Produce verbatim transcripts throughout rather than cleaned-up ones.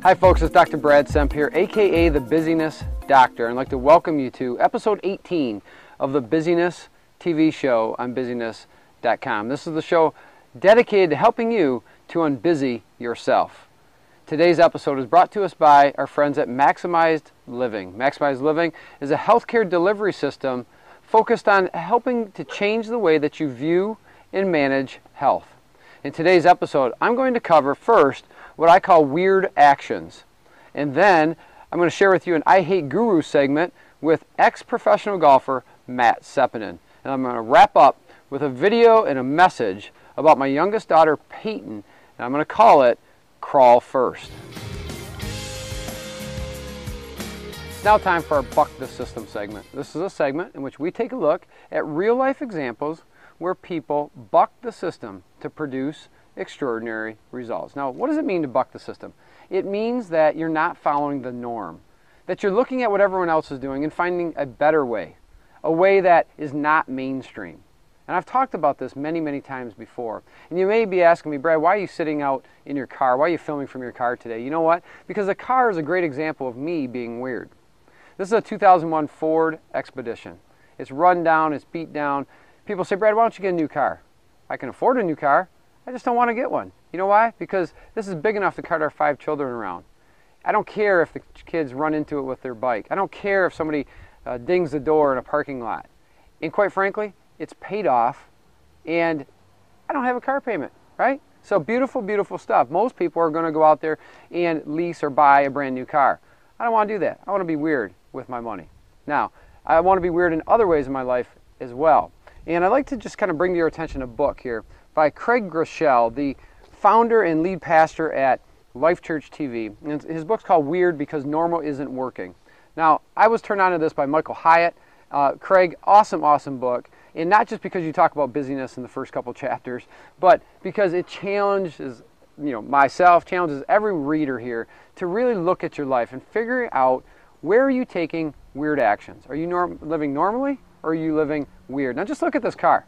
Hi folks, it's Doctor Brad Semp here, aka The Busyness Doctor, and I'd like to welcome you to episode eighteen of the Busyness T V show on Busyness dot com. This is the show dedicated to helping you to unbusy yourself. Today's episode is brought to us by our friends at Maximized Living. Maximized Living is a healthcare delivery system focused on helping to change the way that you view and manage health. In today's episode, I'm going to cover first what I call weird actions. And then I'm going to share with you an I Hate Guru segment with ex-professional golfer Matt Seppanen. And I'm going to wrap up with a video and a message about my youngest daughter Peyton. And I'm going to call it Crawl First. It's now time for our Buck the System segment. This is a segment in which we take a look at real life examples where people buck the system to produce extraordinary results. Now, what does it mean to buck the system? It means that you're not following the norm, that you're looking at what everyone else is doing and finding a better way, a way that is not mainstream. And I've talked about this many, many times before. And you may be asking me, Brad, why are you sitting out in your car? Why are you filming from your car today? You know what? Because the car is a great example of me being weird. This is a two thousand one Ford Expedition. It's run down, it's beat down. People say, Brad, why don't you get a new car? I can afford a new car. I just don't want to get one. You know why? Because this is big enough to cart our five children around. I don't care if the kids run into it with their bike. I don't care if somebody uh, dings the door in a parking lot. And quite frankly, it's paid off and I don't have a car payment, right? So beautiful, beautiful stuff. Most people are going to go out there and lease or buy a brand new car. I don't want to do that. I want to be weird with my money. Now, I want to be weird in other ways in my life as well. And I'd like to just kind of bring to your attention a book here by Craig Groeschel, the founder and lead pastor at Life Church T V. And his book's called Weird Because Normal Isn't Working. Now, I was turned on to this by Michael Hyatt. Uh, Craig, awesome, awesome book. And not just because you talk about busyness in the first couple chapters, but because it challenges, you know, myself, challenges every reader here to really look at your life and figure out, where are you taking weird actions? Are you norm- living normally or are you living weird? Now just look at this car.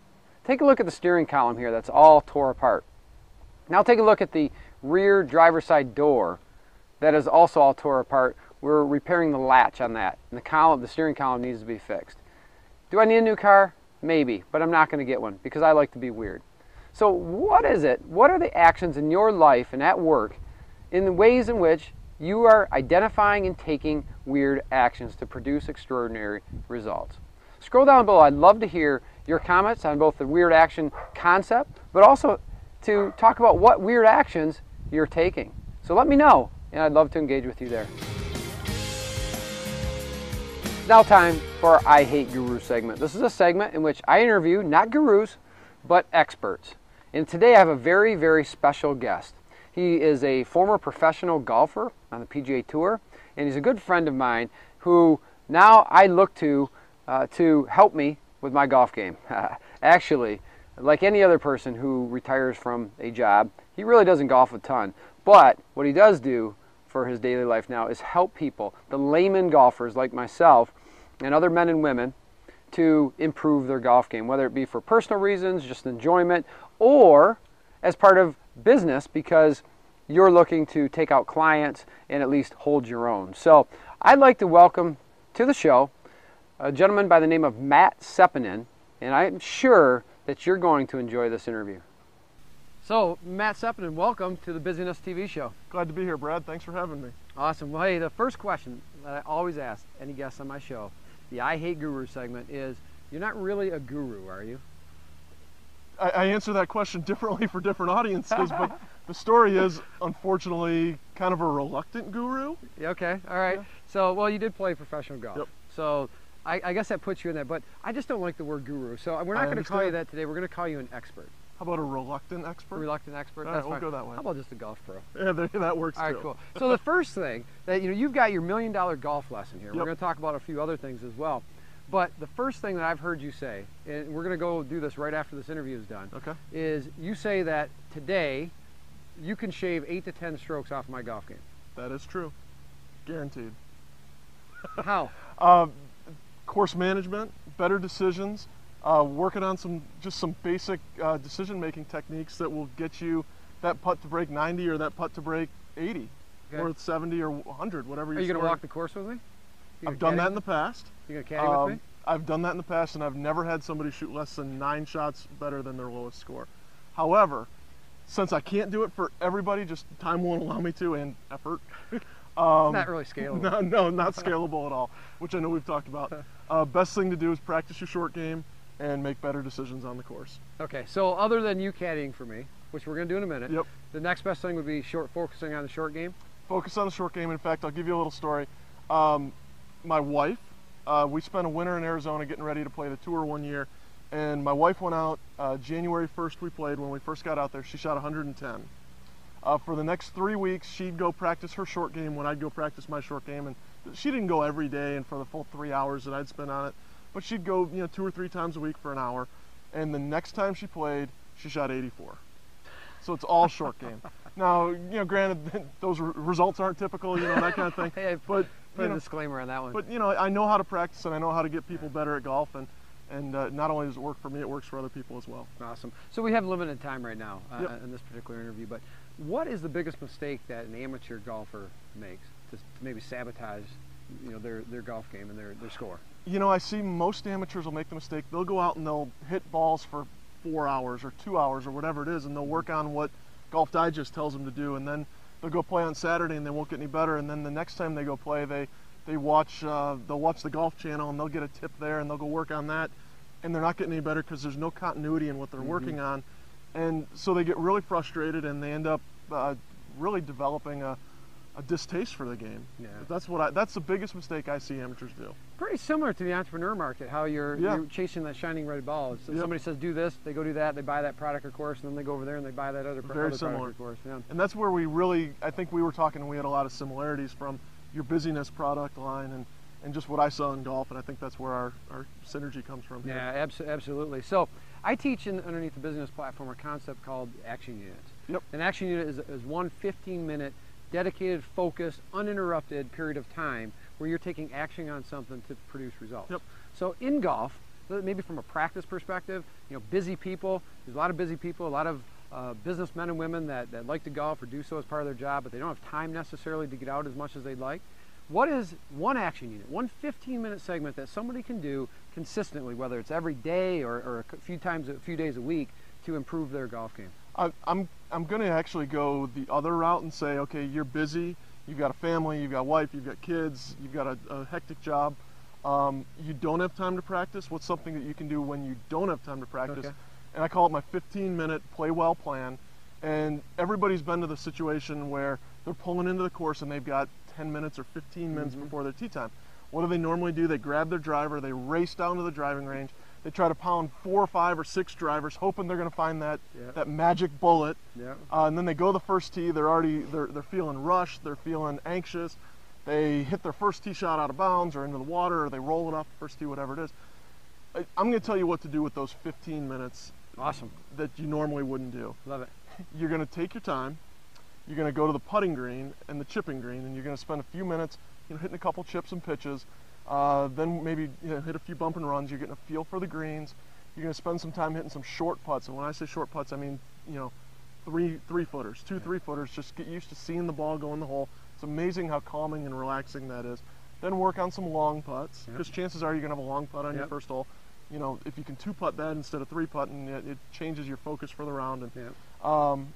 Take a look at the steering column here that's all tore apart. Now take a look at the rear driver's side door that is also all tore apart. We're repairing the latch on that. And the column, the steering column needs to be fixed. Do I need a new car? Maybe, but I'm not going to get one because I like to be weird. So what is it? What are the actions in your life and at work in the ways in which you are identifying and taking weird actions to produce extraordinary results? Scroll down below. I'd love to hear your comments on both the weird action concept, but also to talk about what weird actions you're taking. So let me know, and I'd love to engage with you there. It's now time for our I Hate Guru segment. This is a segment in which I interview not gurus, but experts. And today I have a very, very special guest. He is a former professional golfer on the P G A Tour, and he's a good friend of mine who now I look to Uh, to help me with my golf game. Uh, actually, like any other person who retires from a job, he really doesn't golf a ton. But what he does do for his daily life now is help people, the layman golfers like myself and other men and women, to improve their golf game, whether it be for personal reasons, just enjoyment, or as part of business because you're looking to take out clients and at least hold your own. So I'd like to welcome to the show a gentleman by the name of Matt Seppanen, and I'm sure that you're going to enjoy this interview. So, Matt Seppanen, welcome to the Busyness T V show. Glad to be here, Brad. Thanks for having me. Awesome. Well, hey, the first question that I always ask any guest on my show, the I Hate Guru segment, is, you're not really a guru, are you? I, I answer that question differently for different audiences, but the story is, unfortunately, kind of a reluctant guru. Okay, all right. Yeah. So, well, you did play professional golf. Yep. So, I, I guess that puts you in that, but I just don't like the word guru, so we're not going to call you that today. We're going to call you an expert. How about a reluctant expert? A reluctant expert. All right, we'll go that way. How about just a golf pro? Yeah, that works too. All right, cool. So the first thing that, you know, you've got your million dollar golf lesson here. Yep. We're going to talk about a few other things as well, but the first thing that I've heard you say, and we're going to go do this right after this interview is done, okay, is you say that today you can shave eight to ten strokes off my golf game. That is true, guaranteed. How? um, Course management, better decisions, uh, working on some just some basic uh, decision-making techniques that will get you that putt to break ninety or that putt to break eighty. Good. Worth seventy or one hundred, whatever you Are you going to walk the course with me? I've done caddy? that in the past. You going to caddy um, with me? I've done that in the past, and I've never had somebody shoot less than nine shots better than their lowest score. However, since I can't do it for everybody, just time won't allow me to, and effort. Um, it's not really scalable. No, no, not scalable at all, which I know we've talked about. Uh, best thing to do is practice your short game and make better decisions on the course. Okay, so other than you caddying for me, which we're going to do in a minute, yep. the next best thing would be short, focusing on the short game? Focus on the short game. In fact, I'll give you a little story. Um, my wife, uh, we spent a winter in Arizona getting ready to play the tour one year, and my wife went out uh, January first we played. When we first got out there, she shot one hundred ten. Uh, for the next three weeks, she'd go practice her short game when I'd go practice my short game. And she didn't go every day and for the full three hours that I'd spend on it, but she'd go you know, two or three times a week for an hour. And the next time she played, she shot eighty-four. So it's all short game. Now, you know, granted, those results aren't typical, you know, that kind of thing. Hey, I but, put you know, a disclaimer on that one. But, you know, I know how to practice and I know how to get people better at golf. And, and uh, not only does it work for me, it works for other people as well. Awesome. So we have limited time right now uh, yep. in this particular interview, but what is the biggest mistake that an amateur golfer makes to maybe sabotage you know, their, their golf game and their, their score? You know, I see most amateurs will make the mistake. They'll go out and they'll hit balls for four hours or two hours or whatever it is, and they'll work on what Golf Digest tells them to do, and then they'll go play on Saturday and they won't get any better, and then the next time they go play, they they watch uh, they'll watch the Golf Channel and they'll get a tip there and they'll go work on that, and they're not getting any better because there's no continuity in what they're mm-hmm. working on, and so they get really frustrated and they end up uh, really developing a, a distaste for the game. Yeah, that's what I, that's the biggest mistake I see amateurs do. Pretty similar to the entrepreneur market, how you're, yeah. you're chasing that shining red ball. So yep. somebody says do this, they go do that, they buy that product or course, and then they go over there and they buy that other, pro Very other similar. product or course. Yeah. And that's where we really, I think we were talking, we had a lot of similarities from your Busyness product line and, and just what I saw in golf, and I think that's where our, our synergy comes from. Here. Yeah, abso absolutely. So I teach in, underneath the Busyness platform a concept called action units. Yep. An action unit is, is one fifteen minute dedicated, focused, uninterrupted period of time where you're taking action on something to produce results. Yep. So in golf, maybe from a practice perspective, you know, busy people, there's a lot of busy people, a lot of uh, businessmen and women that, that like to golf or do so as part of their job, but they don't have time necessarily to get out as much as they'd like. What is one action unit, one fifteen minute segment that somebody can do consistently, whether it's every day or, or a few times, a few days a week, to improve their golf game? I, I'm, I'm going to actually go the other route and say, okay, you're busy, you've got a family, you've got a wife, you've got kids, you've got a, a hectic job, um, you don't have time to practice. What's something that you can do when you don't have time to practice? Okay. And I call it my fifteen minute play well plan. And everybody's been to the situation where they're pulling into the course and they've got ten minutes or fifteen minutes mm-hmm. before their tee time. What do they normally do? They grab their driver, they race down to the driving range, they try to pound four or five or six drivers, hoping they're going to find that yeah. that magic bullet. Yeah. Uh, and then they go the first tee, they're already they're they're feeling rushed, they're feeling anxious. They hit their first tee shot out of bounds or into the water, or they roll it off the first tee, whatever it is. I, I'm going to tell you what to do with those fifteen minutes. Awesome. That you normally wouldn't do. Love it. You're going to take your time. You're going to go to the putting green and the chipping green, and you're going to spend a few minutes, you know, hitting a couple chips and pitches. Uh, then maybe you know, hit a few bump and runs. You're getting a feel for the greens. You're going to spend some time hitting some short putts, and when I say short putts, I mean you know, three three footers, two yeah. three footers. Just get used to seeing the ball go in the hole. It's amazing how calming and relaxing that is. Then work on some long putts, because yep. chances are you're going to have a long putt on yep. your first hole. You know, if you can two putt that instead of three putt, and it, it changes your focus for the round. And yep. um,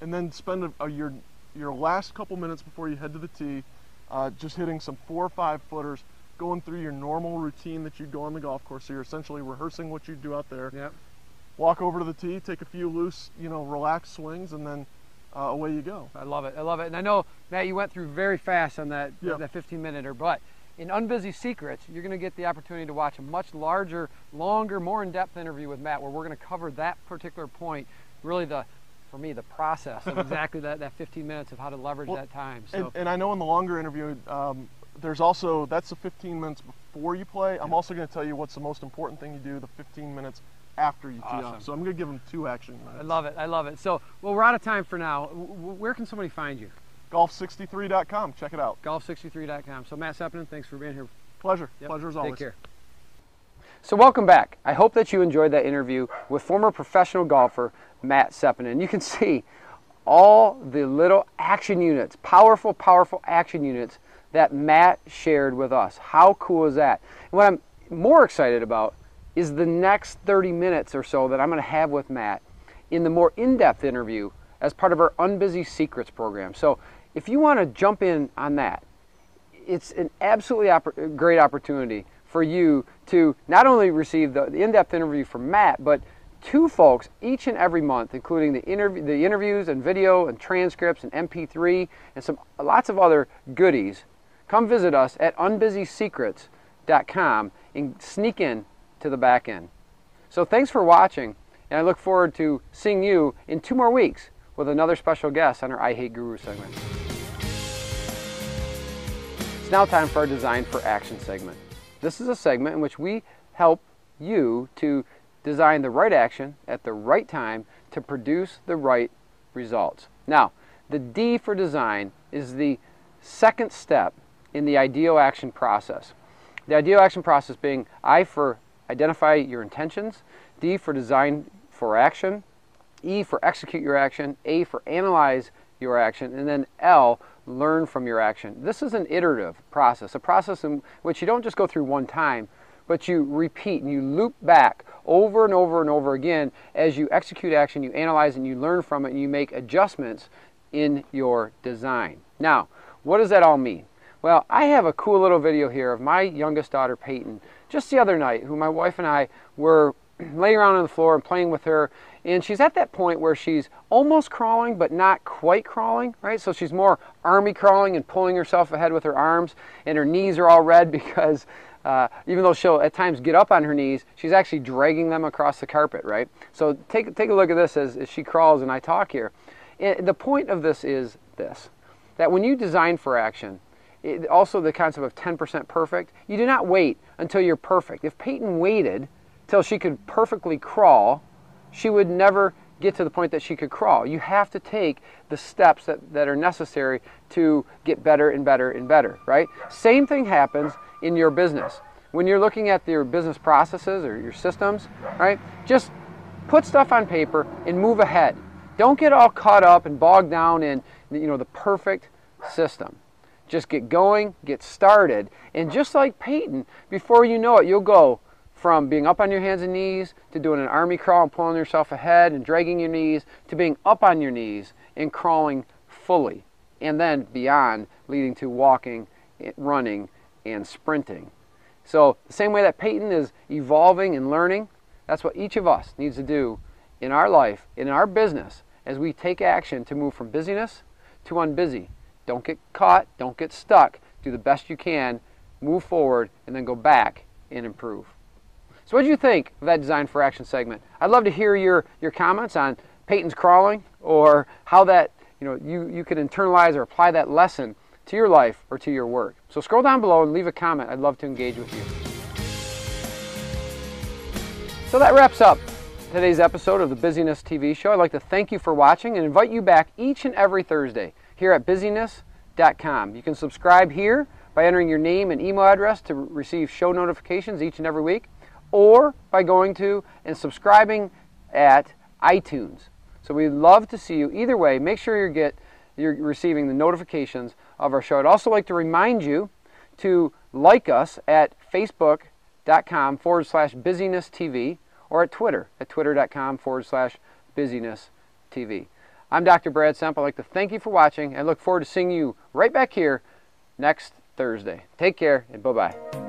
and then spend a, a, your your last couple minutes before you head to the tee, uh, just hitting some four or five footers, going through your normal routine that you'd go on the golf course. So you're essentially rehearsing what you do out there. Yep. Walk over to the tee, take a few loose, you know, relaxed swings, and then uh, away you go. I love it. I love it. And I know, Matt, you went through very fast on that yep. that fifteen-minute-er, but in UnBusy Secrets, you're going to get the opportunity to watch a much larger, longer, more in-depth interview with Matt, where we're going to cover that particular point, really the, for me, the process of exactly that, that fifteen minutes of how to leverage well, that time. So. And, and I know in the longer interview, um, there's also, that's the fifteen minutes before you play. I'm also going to tell you what's the most important thing you do the fifteen minutes after you tee off. Awesome. So I'm going to give them two action minutes. I love it. I love it. So, well, we're out of time for now. Where can somebody find you? golf sixty-three dot com. Check it out. golf sixty-three dot com. So, Matt Seppanen, thanks for being here. Pleasure. Yep. Pleasure as always. Take care. So, welcome back. I hope that you enjoyed that interview with former professional golfer Matt Seppanen. You can see all the little action units, powerful, powerful action units that Matt shared with us. How cool is that? And what I'm more excited about is the next thirty minutes or so that I'm going to have with Matt in the more in-depth interview as part of our UnBusy Secrets program. So if you want to jump in on that, it's an absolutely oppor- great opportunity for you to not only receive the, the in-depth interview from Matt, but two folks each and every month, including the, interv the interviews and video and transcripts and M P three and some lots of other goodies. Come visit us at unbusy secrets dot com and sneak in to the back end. So thanks for watching, and I look forward to seeing you in two more weeks with another special guest on our I Hate Guru segment. It's now time for our Design for Action segment. This is a segment in which we help you to design the right action at the right time to produce the right results. Now, the D for design is the second step in the ideal action process. The ideal action process being I for identify your intentions, D for design for action, E for execute your action, A for analyze your action, and then L, learn from your action. This is an iterative process, a process in which you don't just go through one time, but you repeat and you loop back over and over and over again as you execute action, you analyze and you learn from it, and you make adjustments in your design. Now, what does that all mean? Well, I have a cool little video here of my youngest daughter, Peyton, just the other night, who my wife and I were laying around on the floor and playing with her, and she's at that point where she's almost crawling but not quite crawling, right? So she's more army crawling and pulling herself ahead with her arms, and her knees are all red because Uh, even though she'll at times get up on her knees, she's actually dragging them across the carpet, right? So take, take a look at this as, as she crawls and I talk here. And the point of this is this, that when you design for action, it, also the concept of ten percent perfect, you do not wait until you're perfect. If Peyton waited till she could perfectly crawl, she would never get to the point that she could crawl. You have to take the steps that, that are necessary to get better and better and better, right? Same thing happens in your business. When you're looking at your business processes or your systems, right? Just put stuff on paper and move ahead. Don't get all caught up and bogged down in, you know, the perfect system. Just get going, get started, and just like Peyton, before you know it, you'll go from being up on your hands and knees to doing an army crawl and pulling yourself ahead and dragging your knees to being up on your knees and crawling fully, and then beyond, leading to walking, running, and sprinting. So the same way that Peyton is evolving and learning, that's what each of us needs to do in our life, in our business, as we take action to move from busyness to unbusy. Don't get caught, don't get stuck, do the best you can, move forward, and then go back and improve. So what did you think of that Design for Action segment? I'd love to hear your, your comments on Peyton's crawling, or how that, you know, you, you can internalize or apply that lesson to your life or to your work. So scroll down below and leave a comment. I'd love to engage with you. So that wraps up today's episode of the Busyness T V show. I'd like to thank you for watching and invite you back each and every Thursday here at busyness dot com. You can subscribe here by entering your name and email address to receive show notifications each and every week, or by going to and subscribing at iTunes. So we'd love to see you. Either way, make sure you get you're receiving the notifications of our show. I'd also like to remind you to like us at facebook.com forward slash busyness TV or at Twitter at twitter.com forward slash busyness TV. I'm Doctor Brad Semp. I'd like to thank you for watching and look forward to seeing you right back here next Thursday. Take care and bye-bye.